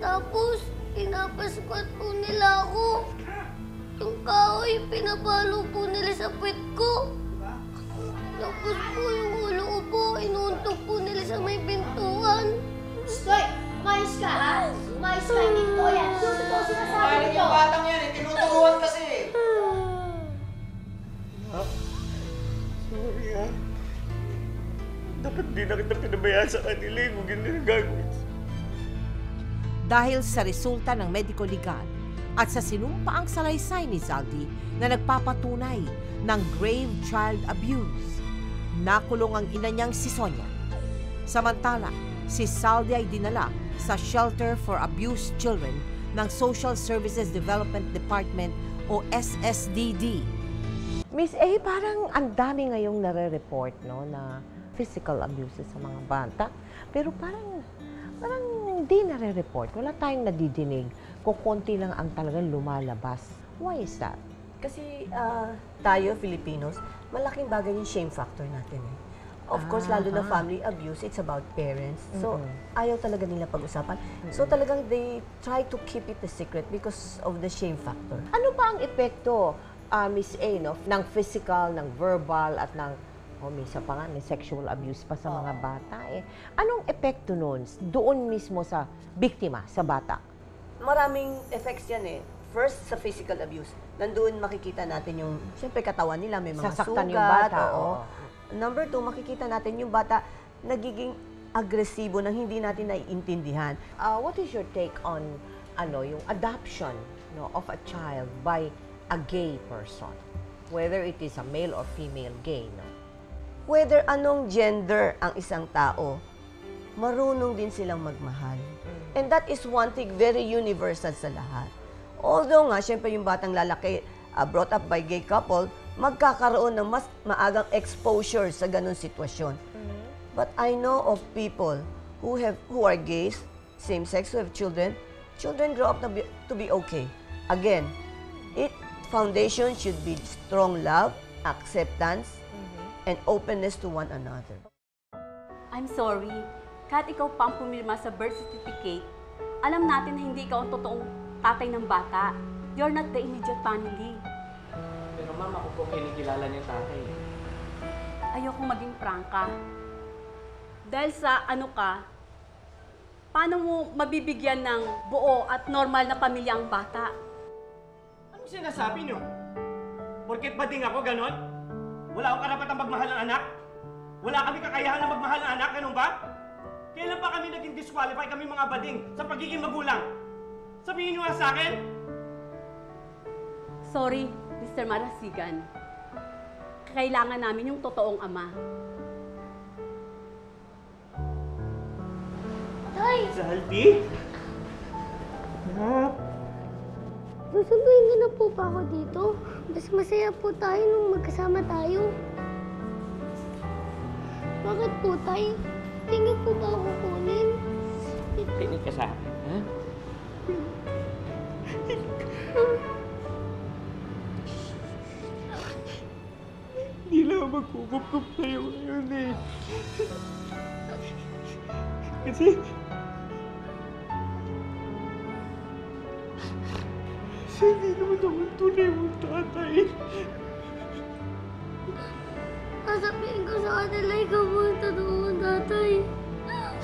Tapos, pinapaspat po nila ako. Yung kahoy, pinapalo po nila sa puwet ko. Tapos po yung ulo ko po, inuntok po nila sa may pintuan. Stoy! Umayos ka, ha? Umayos ka, hindi ko yan. Susunod ko sinasabi nito. Yung batang yan, tinuturuan kasi. Ha? Sorry, ha? Dapat di na kita pinabayaan sa kanila. Huwag yun nila gagawin. Dahil sa resulta ng mediko-legal at sa sinumpaang salaysay ni Zaldy na nagpapatunay ng grave child abuse, nakulong ang ina niyang si Sonia. Samantala, si Zaldy ay dinala sa Shelter for Abused Children ng Social Services Development Department o S S D D. Miss A, parang ang dami ngayong nare-report, no, na physical abuses sa mga bata, pero parang parang hindi nare-report. Wala tayong nadidinig. Kung konti lang ang talagang lumalabas. Why is that? Kasi uh, tayo, Filipinos, malaking bagay yung shame factor natin. Eh. Of ah, course, lalo ah. na family abuse, it's about parents. So, mm-hmm. ayaw talaga nila pag-usapan. Mm-hmm. So, talagang they try to keep it a secret because of the shame factor. Ano pa ang epekto, uh, Miss A, no, ng physical, ng verbal, at ng o misa pa nga, may sexual abuse pa sa oh. mga bata eh. Anong epekto nun doon mismo sa biktima, sa bata? Maraming effects yan eh. First, sa physical abuse. Nandoon makikita natin yung, siyempre katawan nila, may mga sasaktan sugat. Yung bata. Oo. Number two, makikita natin yung bata nagiging agresibo nang hindi natin naiintindihan. Uh, what is your take on ano yung adoption no, of a child by a gay person? Whether it is a male or female gay, no? Whether anong gender ang isang tao, marunong din silang magmahal. And that is one thing very universal sa lahat. Although nga, syempre yung batang lalaki uh, brought up by gay couple, magkakaroon ng mas maagang exposure sa ganun sitwasyon. Mm-hmm. But I know of people who have who are gays, same sex, who have children. Children grow up to be, to be okay. Again, it foundation should be strong love, acceptance, mm-hmm. and openness to one another. I'm sorry, kahit ikaw pa ang pumirma sa birth certificate, alam natin na hindi ikaw ang totoong tatay ng bata. You're not the immediate family. Pero mama, ako po kinikilala niya tatay. Ayokong maging prangka. Dahil sa ano ka, paano mo mabibigyan ng buo at normal na pamilya ang bata? Anong sinasabi niyo? Porket bading ako ganon? Wala akong karapatang magmahal ng anak? Wala kami kakayahan na magmahal ng anak, ganun ba? Kailan pa kami naging disqualify kami mga bading sa pagiging magulang? Sabihin niyo nga sa akin! Sorry, Mister Marasigan. Kailangan namin yung totoong ama. Zaldy? Harap? Susunduin niyo na po pa ako dito. Mas masaya po tayo nung magkasama tayo. Bakit po tayo? Tingin po ba ako kunin? Tingin ka sa akin, ha? Hindi lang magkukup-kup tayo ngayon eh. Kasi... hindi naman naman tunay mong tatay. Kasabihin ko sa kanila, ikaw mo ang tanong tatay.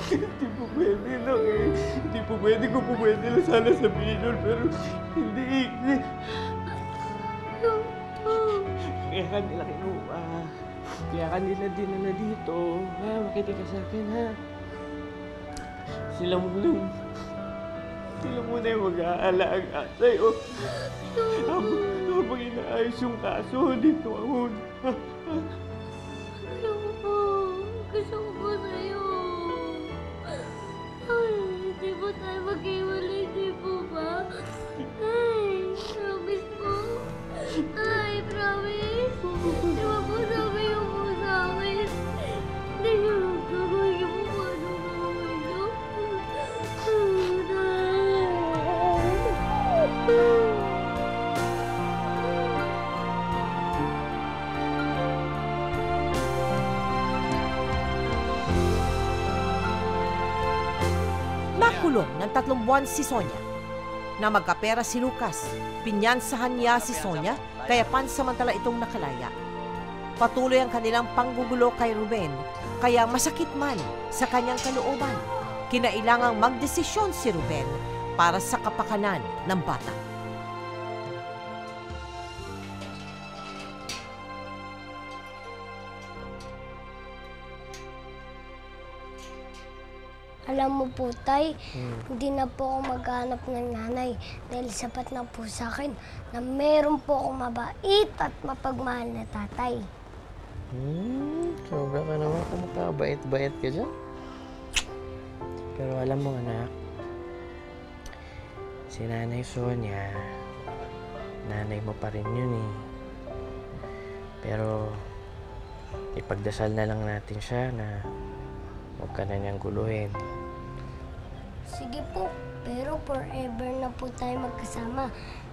Hindi po pwede lang eh. Hindi po pwede ko po pwede lang sana sabihin yun, pero hindi eh. Kaya kanila kinuha. Kaya kanila din na dito. Ha, makita ka sa akin ha. Sila muna, sila muna yung mag-aalaga sa'yo. Habang inaayos yung kaso, dito ang muna. Ayaw ko. Gusto ko ba sa'yo? Ay, hindi ba tayo mag-iwalay? Hindi po ba? Ay, promise po. Ay, promise. Di ba po sabi yung po sa'kin? Hindi nyo lang gagawin mo. Nakulong ng tatlong buwan si Sonia. Na magkapera si Lucas, pinyansahan niya si Sonia kaya pansamantala itong nakalaya. Patuloy ang kanilang panggugulo kay Ruben, kaya masakit man sa kanyang kalooban. Kinailangang magdesisyon si Ruben para sa kapakanan ng bata. Alam mo po, Tay, hmm. hindi na po ako maghanap ng nanay dahil sapat na po sa akin na meron po akong mabait at mapagmahal na tatay. Hmm, sobra ka naman kung makabait-bait ka dyan. Pero alam mo, anak, si Nanay Sonia, nanay mo pa rin yun eh. Pero ipagdasal na lang natin siya na huwag ka na niyang guluhin. Sige po, pero forever na po tayo magkasama.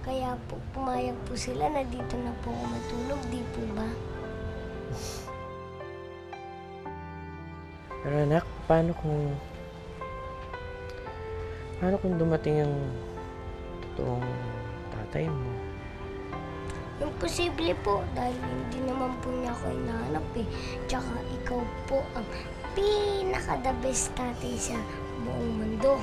Kaya po pumayag po sila na dito na po ako matulog, di po ba? Pero anak, paano kung... paano kung dumating ang... totoong tatay mo? Imposible po, dahil hindi naman po niya ako inahanap eh. Tsaka ikaw po ang pinaka-the best tatay sa buong mundo.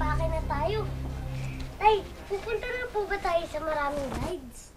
Palapake na tayo. Tay, pupunta na po ba tayo sa maraming rides?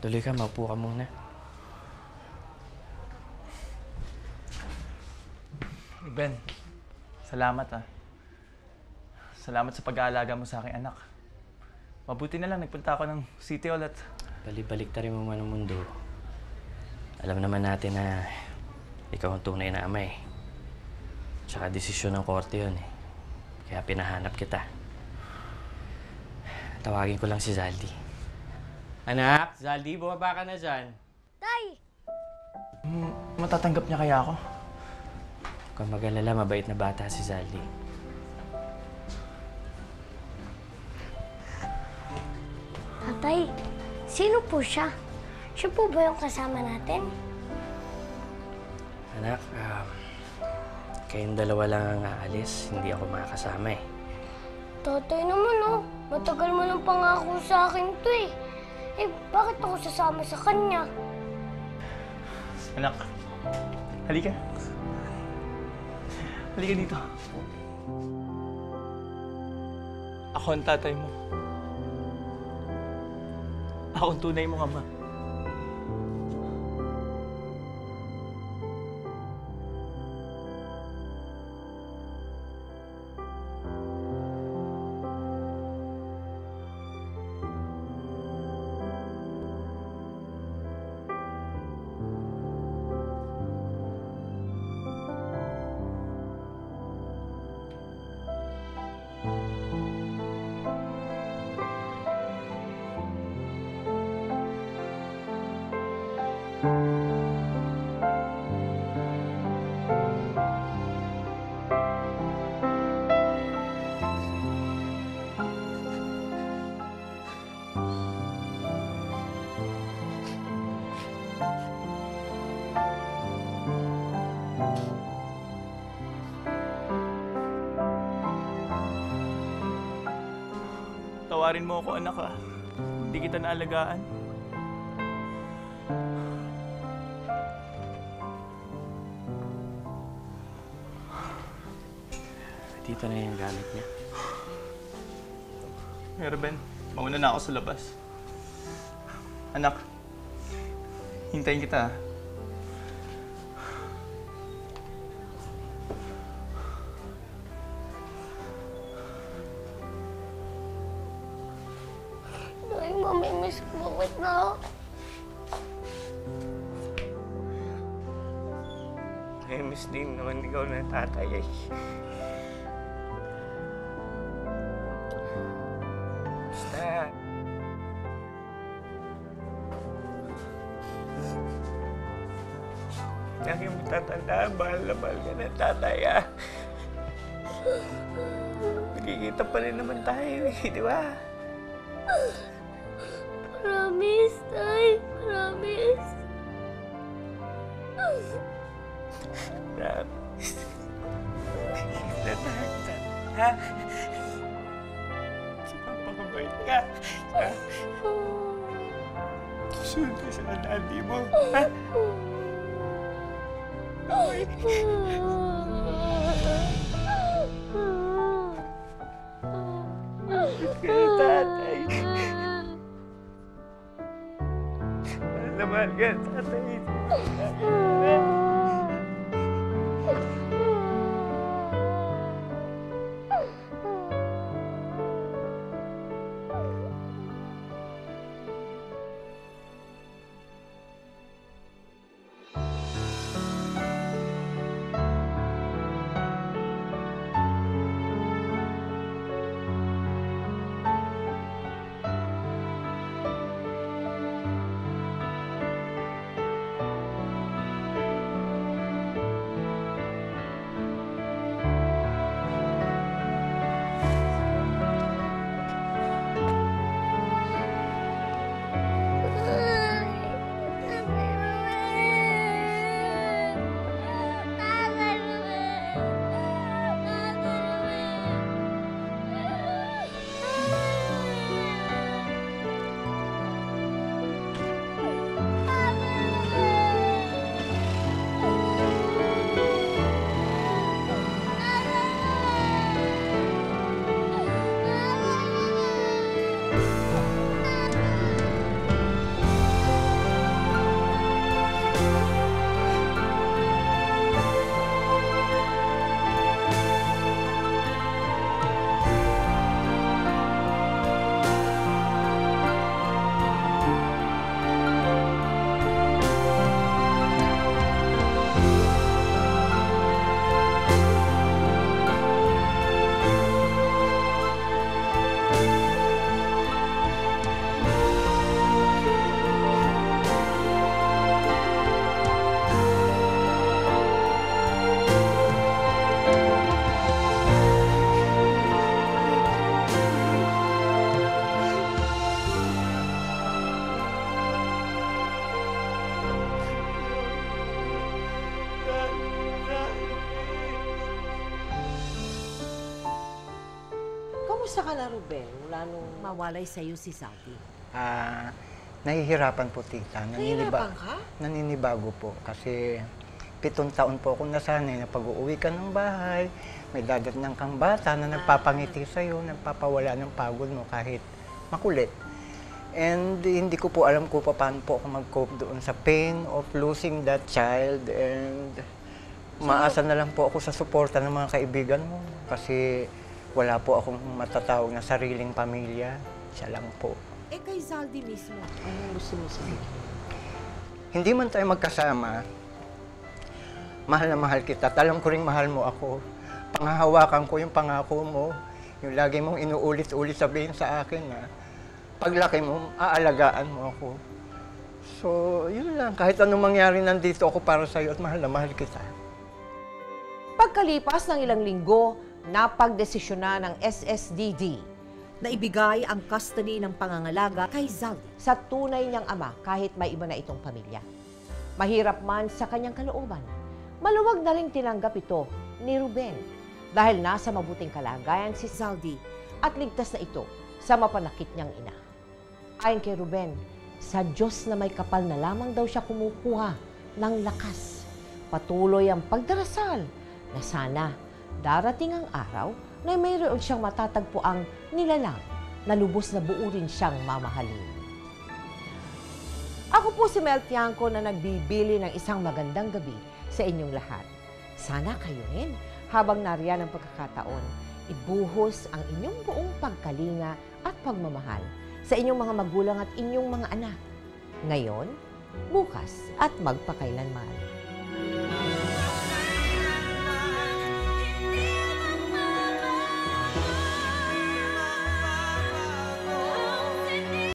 Tuloy ka, maupo ka muna. Ben, salamat ah. Salamat sa pag-aalaga mo sa aking anak. Mabuti na lang, nagpunta ako ng city ulit. Balibalik ta rin mo man ang mundo. Alam naman natin na ikaw ang tunay na ama eh. Tsaka desisyon ng korte yun eh. Kaya pinahanap kita. Tawagin ko lang si Zaldy. Anak, Zaldy, bumaba ka na dyan. Tay! M matatanggap niya kaya ako? Huwag kang mag-alala, mabait na bata si Zaldy. Tatay, sino po siya? Siya po ba yung kasama natin? Anak, um, kayong dalawa lang ang aalis. Hindi ako makakasama eh. Tatay naman oh, matagal mo ng pangako sa akin to eh. Eh, bakit ako sasama sa kanya? Anak, halika. Halika dito. Ako ang tatay mo. Ako ang tunay mong ama. Tawarin mo ako, anak ah. Hindi kita naalagaan. Dito na yung gamit niya. Hey, Ruben, mauna na ako sa labas. Anak, hintayin kita ah. Din naman ikaw na tatay eh. Basta. Lagi mo tatandaan, bahal na bahal ka na tatay ah. Magkikita pa rin naman tayo eh, di ba? Promise, tay. Promise. Ha? Pagpapabait ka. Ha? Susunod ka sa daddy mo. Ha? Ay. Kaya tatay. Mahal na mahal ka, tatay. Kamusta ka na, Ruben? Wala nung... Mawalay sa'yo si Zaldy. Ah, nahihirapan po, tita. Naniniba... Nahihirapan ka? Naninibago po. Kasi pitong taon po akong nasanay na pag-uuwi ka ng bahay, may dadatnang kang bata na nagpapangiti sa'yo, nagpapawala ng pagod mo kahit makulit. And hindi ko po alam kung paano po ako mag-cope doon sa pain of losing that child. And maasa na lang po ako sa suporta ng mga kaibigan mo. Kasi wala po akong matatawag na sariling pamilya. Siya lang po. Eh kay Zaldy mismo, anong gusto mo sabihin? Hindi man tayo magkasama, mahal na mahal kita. Alam ko rin mahal mo ako. Panghahawakan ko yung pangako mo. Yung lagi mong inuulit-ulit sabihin sa akin na paglaki mo, aalagaan mo ako. So, yun lang. Kahit anong mangyari, nandito ako para sa'yo at mahal na mahal kita. Pagkalipas ng ilang linggo, napagdesisyonan ng S S D D na ibigay ang custody ng pangangalaga kay Zaldy sa tunay niyang ama kahit may iba na itong pamilya. Mahirap man sa kanyang kalooban, maluwag na rin tinanggap ito ni Ruben dahil nasa mabuting kalagayan si Zaldy at ligtas na ito sa mapanakit niyang ina. Ayon kay Ruben, sa Diyos na may kapal na lamang daw siya kumukuha ng lakas. Patuloy ang pagdarasal na sana darating ang araw na mayroon siyang matatagpuang nilalang na lubos na buo rin siyang mamahalin. Ako po si Mel Tiangco na nagbibili ng isang magandang gabi sa inyong lahat. Sana kayo rin habang nariyan ang pagkakataon, ibuhos ang inyong buong pagkalinga at pagmamahal sa inyong mga magulang at inyong mga anak. Ngayon, bukas at magpakailanman.